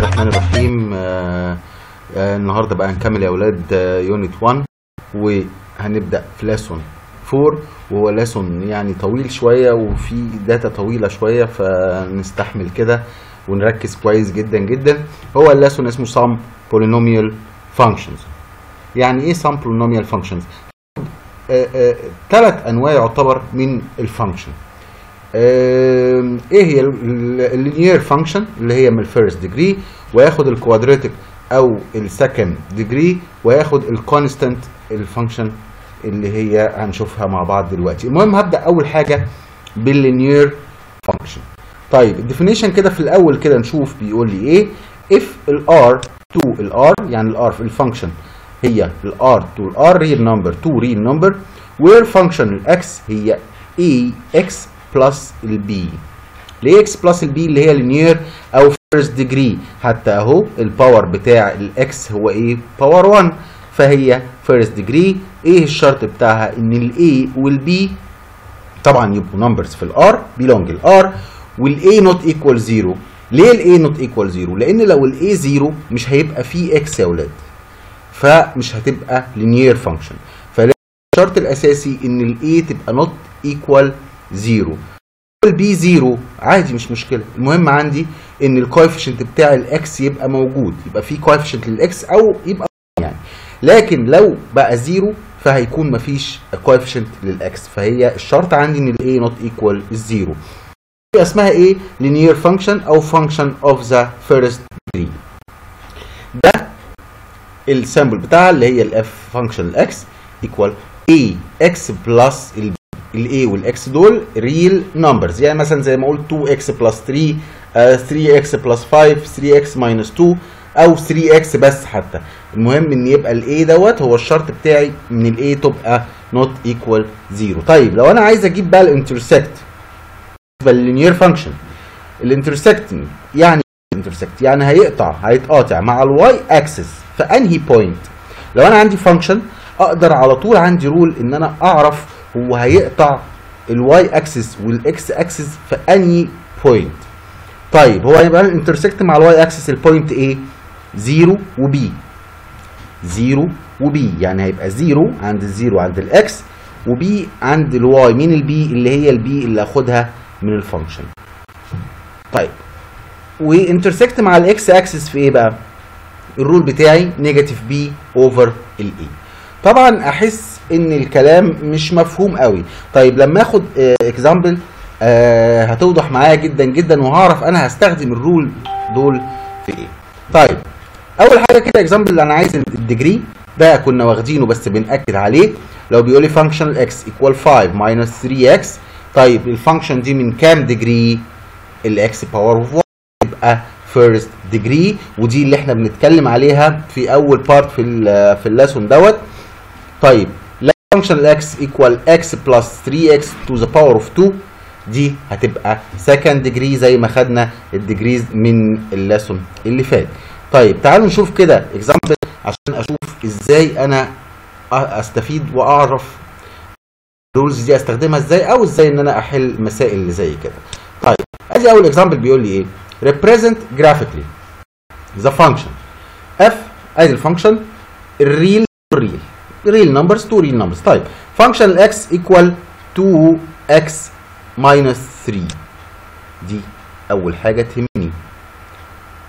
الرحمن الرحيم. النهارده بقى هنكمل يا اولاد يونت 1، وهنبدا في لاسون 4، وهو لاسون يعني طويل شويه وفي داتا طويله شويه، فنستحمل كده ونركز كويس جدا جدا. هو اللاسون اسمه سام بولينوميال فانكشنز. يعني ايه سام بولينوميال فانكشنز؟ ثلاث انواع يعتبر من الفانكشن. ايه هي؟ اللينير فانكشن اللي هي من الفيرست ديجري، وياخد الكوادراتيك او السكند ديجري، وياخد الكونستانت الفانكشن اللي هي هنشوفها مع بعض دلوقتي. المهم هبدا اول حاجه باللينير فانكشن. طيب الديفينيشن كده في الاول كده نشوف بيقول لي ايه. اف الار تو الار، يعني الار في الفانكشن هي الار تو الار ريل نمبر تو ريل نمبر، وير فانكشن الاكس هي اي اكس بلس البي. ليه اكس بلس البي؟ اللي هي لينير او فيرست ديجري. حتى اهو الباور بتاع الاكس هو ايه؟ باور 1، فهي فيرست ديجري. ايه الشرط بتاعها؟ ان الاي والبي طبعا يبقوا نمبرز في الار بيلونج الار، والاي نوت ايكوال زيرو. ليه الاي نوت ايكوال زيرو؟ لان لو الاي زيرو مش هيبقى فيه اكس يا اولاد، فمش هتبقى لينير فانكشن. فالشرط الاساسي ان الاي تبقى نوت ايكوال زيرو. البي زيرو عادي مش مشكله، المهم عندي ان الكويفيشنت بتاع الاكس يبقى موجود، يبقى في كويفيشنت للاكس او يبقى يعني. لكن لو بقى زيرو فهيكون مفيش كويفيشنت للاكس، فهي الشرط عندي ان الاي نوت ايكوال الزيرو. اسمها ايه؟ لينير فانكشن او فانكشن اوف ذا فيرست ديجري. ده السامبل بتاعها اللي هي الاف فانكشن الاكس ايكوال اي اكس بلس البي. الاي والاكس دول ريل نمبرز، يعني مثلا زي ما قلت 2x بلس 3 3x بلس 5 3x ماينس 2 او 3x بس حتى. المهم ان يبقى الاي دوت هو الشرط بتاعي ان الاي تبقى نوت ايكوال زيرو. طيب لو انا عايز اجيب بقى الانترسكت بالنسبه لللينير فانكشن، الانترسكتنج يعني انترسكت يعني هيقطع، هيتقاطع مع الواي اكسس في انهي بوينت. لو انا عندي فانكشن اقدر على طول، عندي رول ان انا اعرف هو هيقطع الواي اكسس والاكس اكسس في انهي بوينت. طيب هو هيبقى الانترسكت مع الواي اكسس البوينت ايه؟ 0 وبي. 0 وبي يعني هيبقى 0 عند الزيرو عند الاكس، وبي عند الواي. مين البي؟ اللي هي البي اللي هاخدها من الفانكشن. طيب وانترسكت مع الاكس اكسس في ايه بقى؟ الرول بتاعي نيجاتيف بي اوفر الاي. طبعا احس ان الكلام مش مفهوم قوي. طيب لما اخد اكزامبل هتوضح معايا جدا جدا، وهعرف انا هستخدم الرول دول في ايه. طيب اول حاجه كده اكزامبل، انا عايز الديجري ده كنا واخدينه بس بنأكد عليه. لو بيقول لي فانكشن الاكس ايكوال 5 ماينس 3 اكس، طيب الفانكشن دي من كام ديجري؟ الاكس باور اوف 1، يبقى فيرست ديجري، ودي اللي احنا بنتكلم عليها في اول بارت في اللاسون دوت. طيب لا فانكشن الاكس ايكوال اكس بلس 3 اكس تو ذا باور اوف 2، دي هتبقى سكند ديجري زي ما خدنا الديجريز من اللاسون اللي فات. طيب تعالوا نشوف كده اكزامبل عشان اشوف ازاي انا استفيد واعرف الرولز دي استخدمها ازاي، او ازاي ان انا احل مسائل اللي زي كده. طيب ادي اول اكزامبل بيقول لي ايه؟ represent graphically the function f. ادي الفانكشن الريل real numbers two real numbers. طيب function x equal 2x minus 3، دي اول حاجه تهمني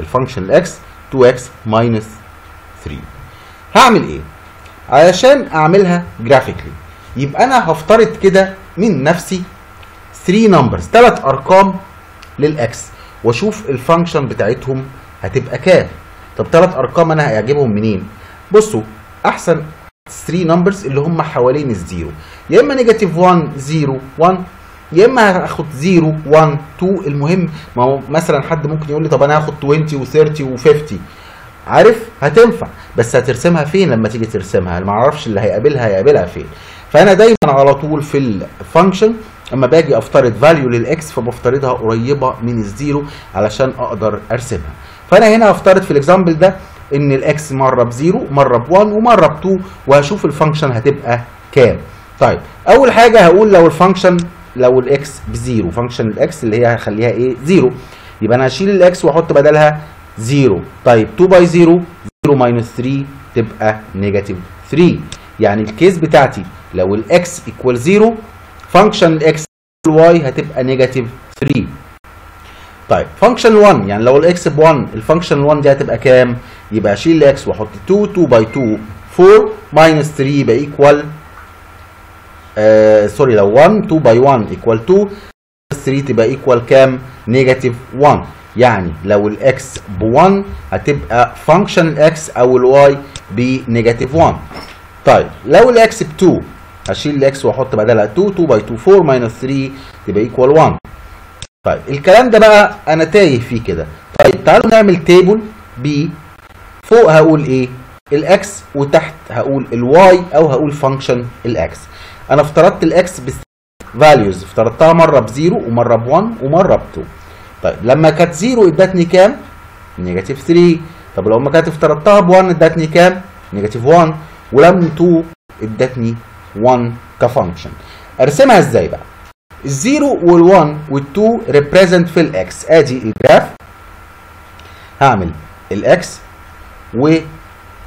الفانكشن x 2x minus 3. هعمل ايه علشان اعملها graphically؟ يبقى انا هفترض كده من نفسي 3 numbers، 3 ارقام للاكس، واشوف الفانكشن بتاعتهم هتبقى كام. طب 3 ارقام انا هجيبهم منين؟ بصوا احسن 3 نمبرز اللي هم حوالين الزيرو، يا اما نيجاتيف 1 0 1، يا اما هاخد 0 1 2. المهم ما هو مثلا حد ممكن يقول لي طب انا هاخد 20 و30 و50، عارف هتنفع، بس هترسمها فين لما تيجي ترسمها؟ ما اعرفش اللي هيقابلها فين. فانا دايما على طول في الفانكشن اما باجي افترض فاليو للاكس فبفترضها قريبه من الزيرو علشان اقدر ارسمها. فانا هنا هفترض في الاكزامبل ده ان الاكس مره بزيرو مره بوان ومره بتو، وهشوف الفانكشن هتبقى كام. طيب اول حاجه هقول لو الاكس بزيرو، فانكشن الاكس اللي هي هخليها ايه؟ زيرو، يبقى انا هشيل الاكس واحط بدلها 0. طيب 2 باي 0 0 ماينس 3 تبقى نيجاتيف 3. يعني الكيس بتاعتي لو الاكس ايكوال 0 فانكشن الاكس والواي هتبقى نيجاتيف 3. طيب فانكشن 1 يعني لو الاكس ب 1 الفانكشن 1 دي هتبقى كام؟ يبقى اشيل الاكس واحط 2 2 باي 2 4 ماينس 3 يبقى ايكوال سوري لو 1 2 باي 1 ايكوال 2 3 تبقى ايكوال كام؟ نيجاتيف 1. يعني لو الاكس ب 1 هتبقى فانكشن الاكس او الواي بنيجاتيف 1. طيب لو الاكس ب 2 هشيل الاكس واحط بدلها 2 2 باي 2 4 ماينس 3 تبقى ايكوال 1. طيب الكلام ده بقى انا تايه فيه كده. طيب تعالوا نعمل تيبل بي فوق هقول ايه؟ الاكس وتحت هقول الواي او هقول فانكشن الاكس. انا افترضت الاكس ب فاليوز افترضتها مره ب 0 ومره ب 1 ومره ب 2. طيب لما كانت 0 ادتني كام؟ نيجاتيف 3. طب لو ما كانت افترضتها ب 1 ادتني كام؟ نيجاتيف 1. ولما 2 ادتني 1 كفانكشن. ارسمها ازاي بقى؟ الزيرو والوان والتو ريبريزنت في الاكس. ادي الجراف هعمل الاكس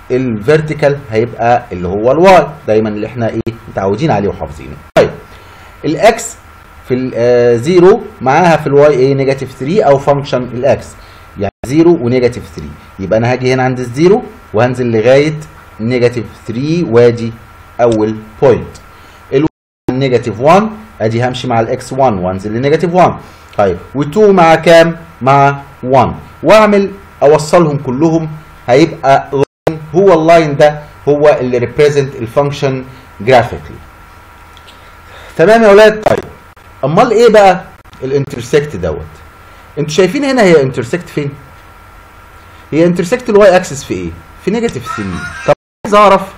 والفيرتيكال هيبقى اللي هو الواي دايما اللي احنا ايه متعودين عليه وحافظينه. طيب الاكس في الزيرو معاها في الواي ايه؟ نيجاتيف 3 او فانكشن الاكس. يعني زيرو ونيجاتيف 3 يبقى انا هاجي هنا عند الزيرو وهنزل لغايه نيجاتيف 3 وادي اول بوينت. الواي نيجاتيف 1 ادي همشي مع الاكس 1 وانزل لنيجاتيف 1. طيب و2 مع كام؟ مع 1. واعمل اوصلهم كلهم هيبقى لاين. هو اللاين ده هو اللي ريبريزنت الفانكشن جرافيكلي. تمام يا اولاد؟ طيب امال ايه بقى الانترسكت دوت؟ انتوا شايفين هنا هي انترسكت فين؟ هي انترسكت الواي اكسس في ايه؟ في نيجاتيف 3. طب عايز اعرف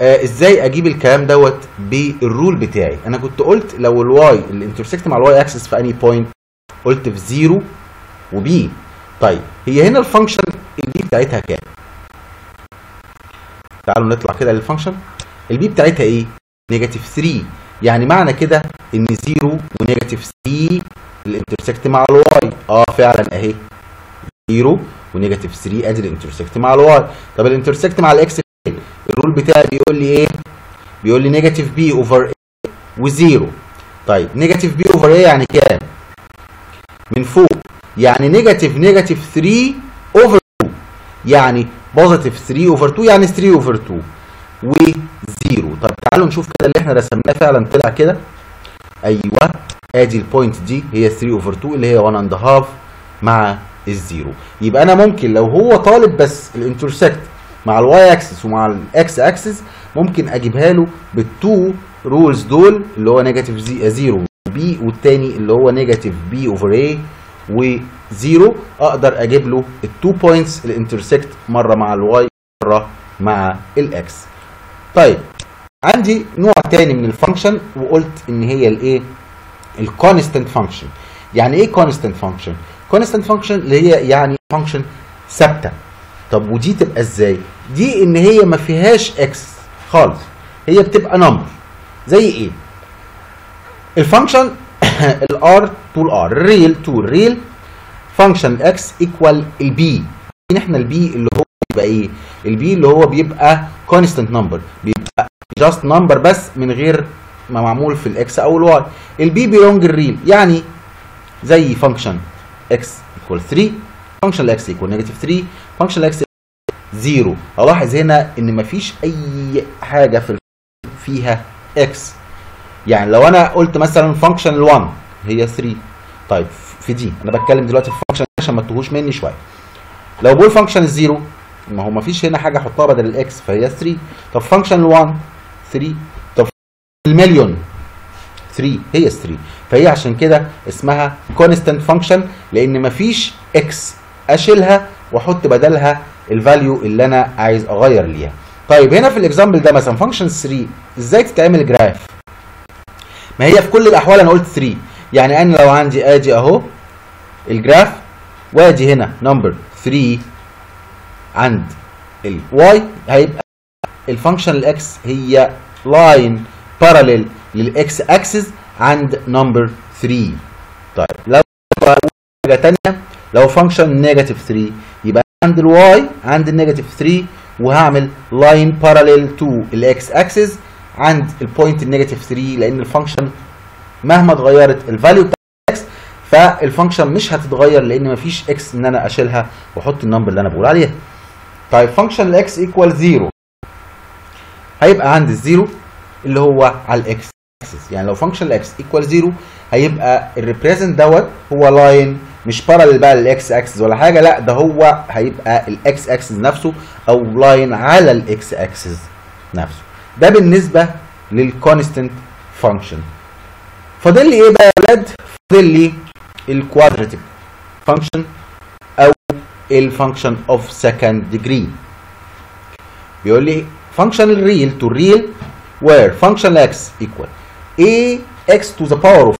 ازاي اجيب الكلام دوت بالرول بتاعي. انا كنت قلت لو الواي الانترسكت مع الواي اكسس في اني بوينت؟ قلت في 0 وبي. طيب هي هنا الفانكشن البي بتاعتها كام؟ تعالوا نطلع كده للفانكشن. البي بتاعتها ايه؟ نيجاتيف 3. يعني معنى كده ان 0 ونيجاتيف 3 الانترسكت مع الواي. فعلا اهي 0 ونيجاتيف 3 ادي الانترسكت مع الواي. طب الانترسكت مع الاكس الرول بتاعي بيقول لي ايه؟ بيقول لي نيجاتيف بي اوفر ايه وزيرو. طيب نيجاتيف بي اوفر ايه يعني كام؟ من فوق. يعني نيجاتيف نيجاتيف 3 اوفر 2 يعني بوزيتيف 3 اوفر 2 يعني 3 اوفر 2 وزيرو. طب تعالوا نشوف كده اللي احنا رسمناه فعلا طلع كده. ايوه ادي البوينت دي هي 3 اوفر 2 اللي هي 1 اند هاف مع الزيرو. يبقى انا ممكن لو هو طالب بس الانترسكت مع الواي اكسس ومع الاكس اكسس ممكن اجيبها له بالتو رولز دول اللي هو نيجاتيف 0 بي والتاني اللي هو نيجاتيف بي اوفر ايه وزيرو. اقدر اجيب له التو بوينتس الانترسكت مره مع الواي مره مع الاكس. طيب عندي نوع تاني من الفانكشن وقلت ان هي الايه؟ الكونستنت فانكشن. يعني ايه كونستنت فانكشن؟ كونستنت فانكشن اللي هي يعني فانكشن ثابته. طب ودي تبقى ازاي؟ دي ان هي ما فيهاش اكس خالص. هي بتبقى نمبر. زي ايه؟ الفانكشن الار تو الار ريل تو ريل فانكشن الاكس ايكوال البي. احنا البي اللي هو بيبقى ايه؟ البي اللي هو بيبقى كونستنت نمبر. بيبقى جاست نمبر بس من غير ما معمول في الاكس او الواي. البي بيلونج الريل. يعني زي فانكشن اكس ايكوال 3 فانكشن الاكس ايكوال نيجاتيف 3 فانكشن الاكس 0. الاحظ هنا ان مفيش اي حاجه في فيها اكس. يعني لو انا قلت مثلا فانكشن ال1 هي 3. طيب في دي انا بتكلم دلوقتي في فانكشن عشان ما تتوهوش مني شويه. لو بقول فانكشن ال0 ما هو مفيش هنا حاجه احطها بدل الاكس فهي 3. طب فانكشن ال1 3. طب المليون 3 هي 3. فهي عشان كده اسمها كونستنت فانكشن لان مفيش اكس اشيلها واحط بدلها الفاليو اللي انا عايز اغير ليها. طيب هنا في الاكزامبل ده مثلا فانكشن 3 ازاي تتعمل جراف؟ ما هي في كل الاحوال انا قلت 3. يعني انا لو عندي ادي اهو الجراف وادي هنا نمبر 3 عند الواي هيبقى الفانكشن الاكس هي لاين باراليل للاكس اكسس عند نمبر 3. طيب لو حاجه ثانيه لو فانكشن نيجاتيف 3 يبقى عند الواي عند النيجاتيف 3 وهعمل لاين باراليل تو الاكس اكسس عند البوينت النيجاتيف 3 لان الفانكشن مهما اتغيرت الفاليو بتاع الاكس فالفانكشن مش هتتغير لان مفيش اكس ان انا اشيلها واحط النمبر اللي انا بقول عليها. طيب فانكشن الاكس ايكوال 0 هيبقى عند الزيرو اللي هو على الاكس اكسس، يعني لو فانكشن الاكس ايكوال 0 هيبقى الريبريزنت دوت هو لاين مش باراليل بقى للاكس اكسس ولا حاجه، لا ده هو هيبقى الاكس اكسس نفسه او لاين على الاكس اكسس نفسه. ده بالنسبه للكونستنت فانكشن. فاضل لي ايه بقى يا ولاد؟ فاضل لي الكوادراتيك فانكشن او الفانكشن اوف سكند ديجري. بيقول لي فانكشن الريل تو الريل where function x equal a x to the power of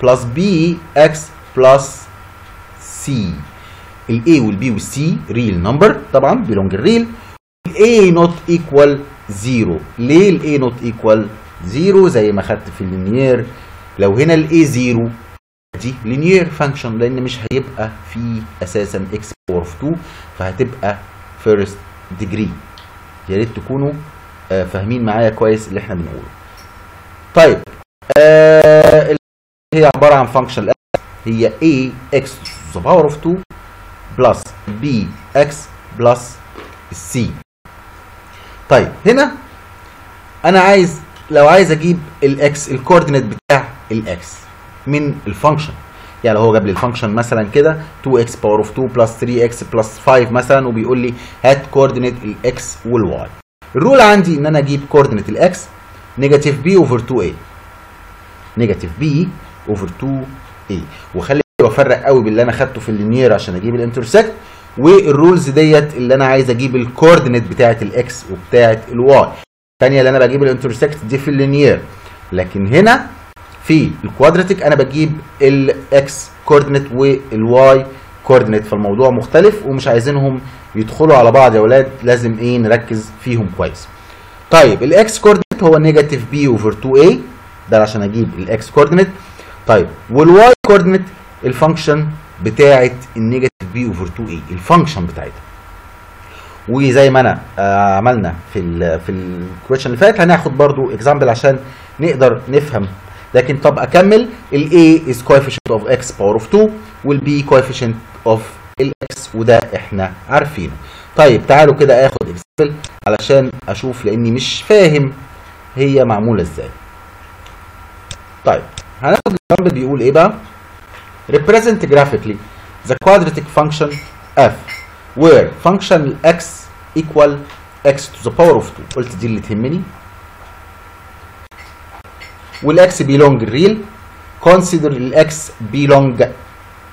plus b x plus c. ال a وال b وال c real number طبعا belong real. a not equal 0. ليه ال a not equal 0؟ زي ما خدت في اللينير لو هنا ال a 0 دي linear function لان مش هيبقى فيه اساسا x power of 2 فهتبقى first degree. يا ريت تكونوا فاهمين معايا كويس اللي احنا بنقوله. طيب هي عباره عن فانكشن هي a x to the power of 2 plus b x plus c. طيب هنا انا عايز لو عايز اجيب الاكس الكوردينات بتاع الاكس من الفانكشن، يعني لو هو جاب لي الفانكشن مثلا كده 2x power of 2 plus 3x plus 5 مثلا وبيقول لي هات كوردينات الاكس والواي. الرول عندي ان انا اجيب كوردينات الاكس نيجاتيف بي اوفر 2a نيجاتيف بي اوفر 2a، وخلي بالي بفرق قوي باللي انا خدته في اللينير عشان اجيب الانترسكت، والرولز ديت اللي انا عايز اجيب الكوردينات بتاعه الاكس وبتاعه الواي. الثانيه اللي انا بجيب الانترسكت دي في اللينير، لكن هنا في الكوادراتيك انا بجيب الاكس كوردينات والواي كوردينات، فالموضوع مختلف ومش عايزينهم يدخلوا على بعض يا اولاد، لازم ايه نركز فيهم كويس. طيب الاكس كوردينات هو نيجاتيف بي اوفر 2a ده عشان اجيب الاكس كوردينات. طيب والواي كوردينات الفانكشن بتاعه النيجاتيف بي اوفر 2a الفانكشن بتاعتها، وزي ما انا عملنا في الكويشن اللي فات هناخد برضو اكزامبل عشان نقدر نفهم. لكن طب اكمل ال a is coefficient of x power of 2 وال b coefficient of الاكس وده احنا عارفينه. طيب تعالوا كده اخد اكزامبل علشان اشوف لاني مش فاهم هي معموله ازاي. طيب هناخد اكزامبل بيقول ايه بقى؟ represent graphically the quadratic function f where function x equal x to the power of 2. قلت دي اللي تهمني. والاكس belong real. consider الاكس belong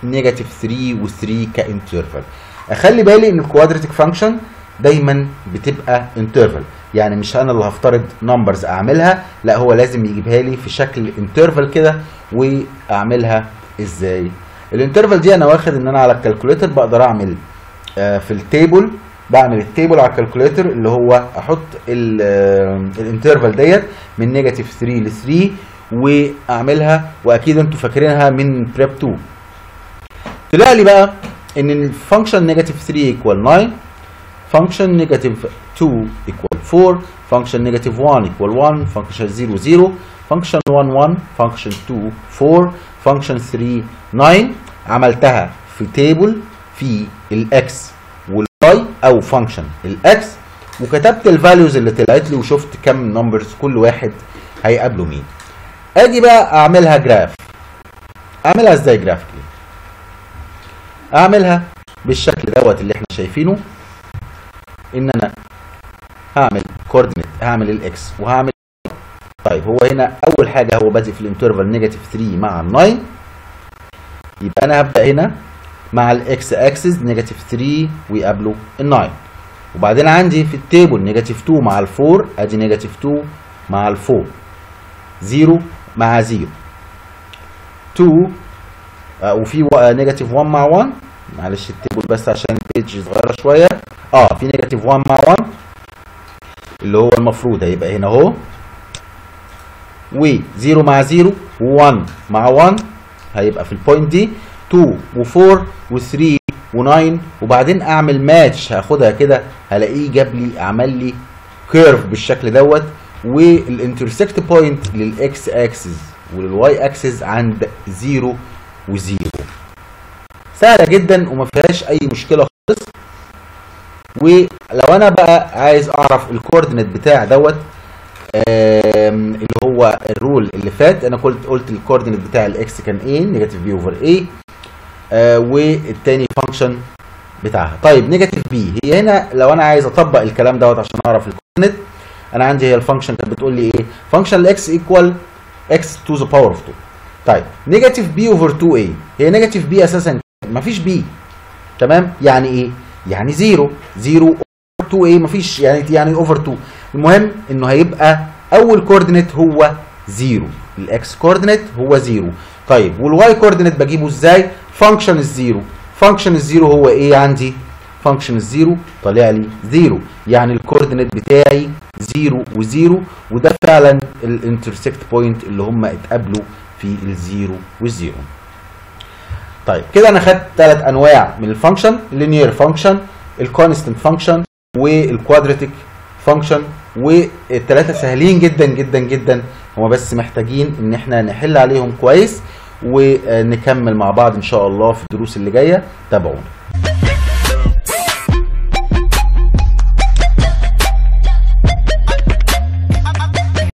نيجاتيف 3 و3 كانترفال. اخلي بالي ان الكوادراتيك فانكشن دايما بتبقى انترفال، يعني مش انا اللي هفترض نمبرز اعملها، لا هو لازم يجيبها لي في شكل انترفال كده. واعملها ازاي؟ الانترفال دي انا واخد ان انا على الكالكوليتر بقدر اعمل في التيبل، بعمل التيبل على الكالكوليتر اللي هو احط الانترفال ديت من نيجاتيف 3 ل 3 واعملها، واكيد انتوا فاكرينها من بريب 2. طلع لي بقى ان الفانكشن نيجاتيف 3 ايكوال 9، فانكشن نيجاتيف 2 ايكوال 4، فانكشن نيجاتيف 1 ايكوال 1، فانكشن 0 0، فانكشن 1 1، فانكشن 2 4، فانكشن 3 9. عملتها في تيبل في الاكس والواي او فانكشن الاكس، وكتبت الفاليوز اللي طلعت لي وشفت كم نمبرز كل واحد هيقابله مين. اجي بقى اعملها جراف. اعملها ازاي جرافيكلي؟ اعملها بالشكل دوت اللي احنا شايفينه، ان انا هعمل كوردينات، هعمل الاكس وهعمل. طيب هو هنا اول حاجه هو بادئ في الانترفال نيجاتيف 3 مع 9، يبقى انا هبدا هنا مع الاكس اكسس نيجاتيف 3 ويقابله ال 9، وبعدين عندي في التيبل نيجاتيف 2 مع ال 4 ادي نيجاتيف 2 مع ال 4، 0 مع 0، 2 وفي نيجاتيف 1 مع 1. معلش التيبل بس عشان البيج صغيره شويه. في نيجاتيف 1 مع 1 اللي هو المفروض هيبقى هنا اهو، و 0 مع 0 و1 مع 1 هيبقى في البوينت دي، 2 و4 و3 و9 وبعدين اعمل ماتش، هاخدها كده هلاقيه جاب لي عمل لي كيرف بالشكل دوت، والانترسكت بوينت للاكس اكسس وللواي اكسس عند 0 و0. سهله جدا وما فيهاش اي مشكله خالص. ولو انا بقى عايز اعرف الكوردينيت بتاع دوت اللي هو الرول اللي فات، انا قلت الكوردينيت بتاع الاكس كان ايه؟ نيجاتيف بي اوفر ايه، والتاني فانكشن بتاعها. طيب نيجاتيف بي هي هنا، لو انا عايز اطبق الكلام دوت عشان اعرف الكوردينيت، انا عندي هي الفانكشن كانت بتقول لي ايه؟ فانكشن الاكس ايكوال اكس تو ذا باور اوف 2. طيب نيجاتيف بي اوفر 2 ايه؟ هي نيجاتيف بي اساسا مفيش بي، تمام؟ يعني ايه؟ يعني 0 0 اوفر 2 ايه؟ مفيش يعني اوفر 2. المهم انه هيبقى اول كوردينيت هو 0، الاكس كوردينيت هو 0. طيب والواي كوردينيت بجيبه ازاي؟ فانكشن الزيرو، فانكشن الزيرو هو ايه عندي؟ فانكشن الزيرو طالع لي 0، يعني الكوردينيت بتاعي 0 و0، وده فعلا الانترسكت بوينت اللي هم اتقابلوا في الزيرو والزيرو. طيب كده انا خدت 3 انواع من الفانكشن: اللينير فانكشن، الكونستنت فانكشن، والكوادراتيك فانكشن. والثلاثه سهلين جدا جدا جدا، هما بس محتاجين ان احنا نحل عليهم كويس، ونكمل مع بعض ان شاء الله في الدروس اللي جايه. تابعونا.